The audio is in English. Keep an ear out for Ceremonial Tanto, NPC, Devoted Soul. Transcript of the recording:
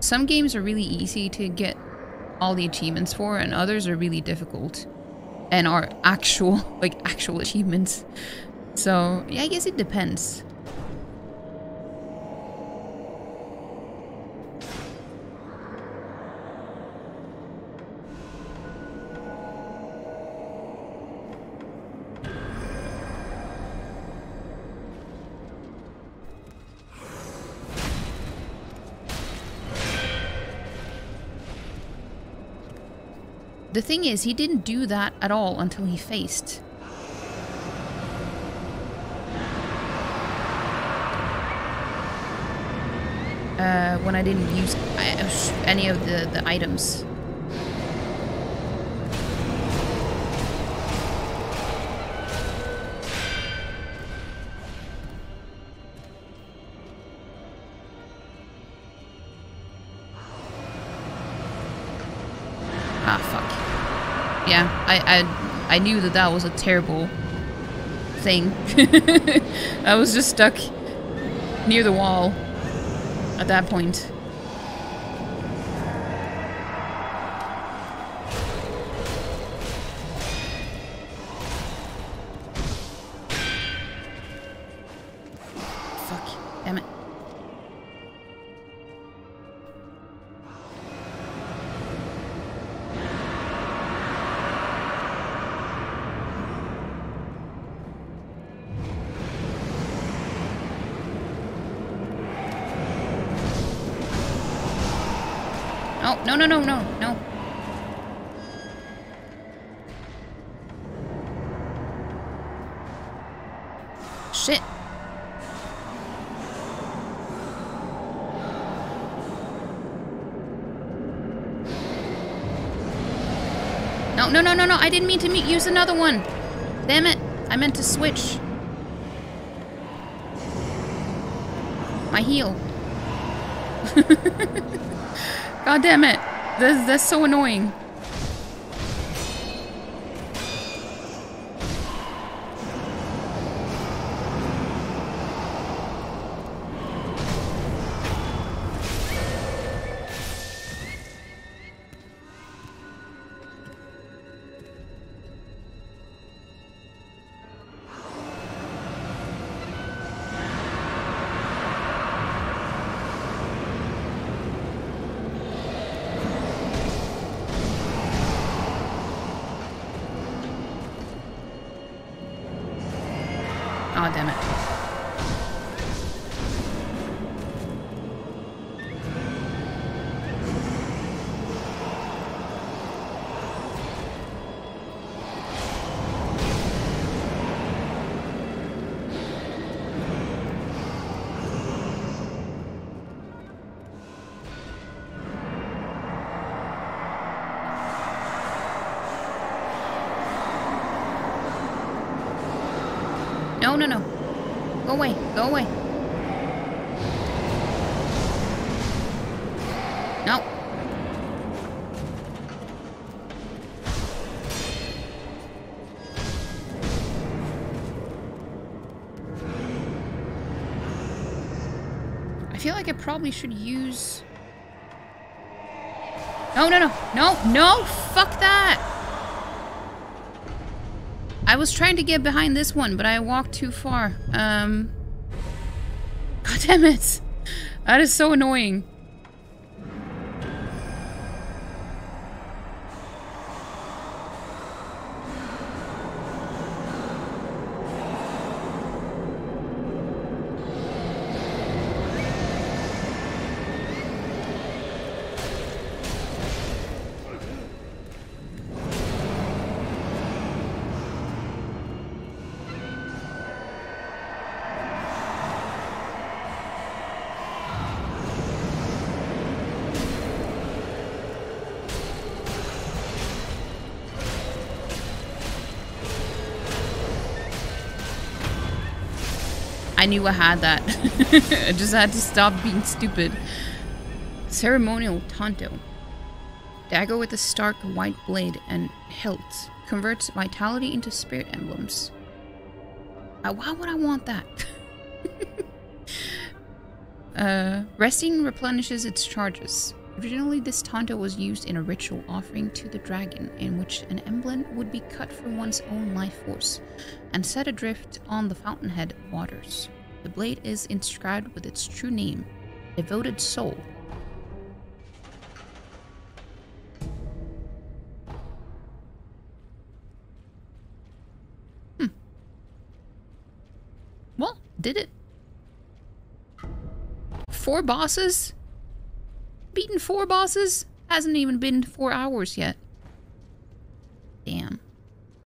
Some games are really easy to get all the achievements for, and others are really difficult and are actual achievements. So yeah, I guess it depends. The thing is, he didn't do that at all until he faced. When I didn't use any of the items. I knew that that was a terrible thing. I was just stuck near the wall at that point. Fuck. Damn it. No, no, no, no, no. Shit. No, no, no, no, no. I didn't mean to use another one. Damn it. I meant to switch. My heel. God damn it! That's so annoying. Oh, damn it. No, no, no. Go away, go away. No. I feel like I probably should use... No, no, no, no, no, fuck that! I was trying to get behind this one, but I walked too far. God damn it! That is so annoying. I knew I had that. I just had to stop being stupid. Ceremonial Tanto. Dagger with a stark white blade and hilt. Converts vitality into spirit emblems. Why would I want that? Resting replenishes its charges. Originally, this tanto was used in a ritual offering to the dragon, in which an emblem would be cut from one's own life force and set adrift on the fountainhead waters. The blade is inscribed with its true name, Devoted Soul. Well, did it. 4 bosses? Beaten 4 bosses? Hasn't even been 4 hours yet.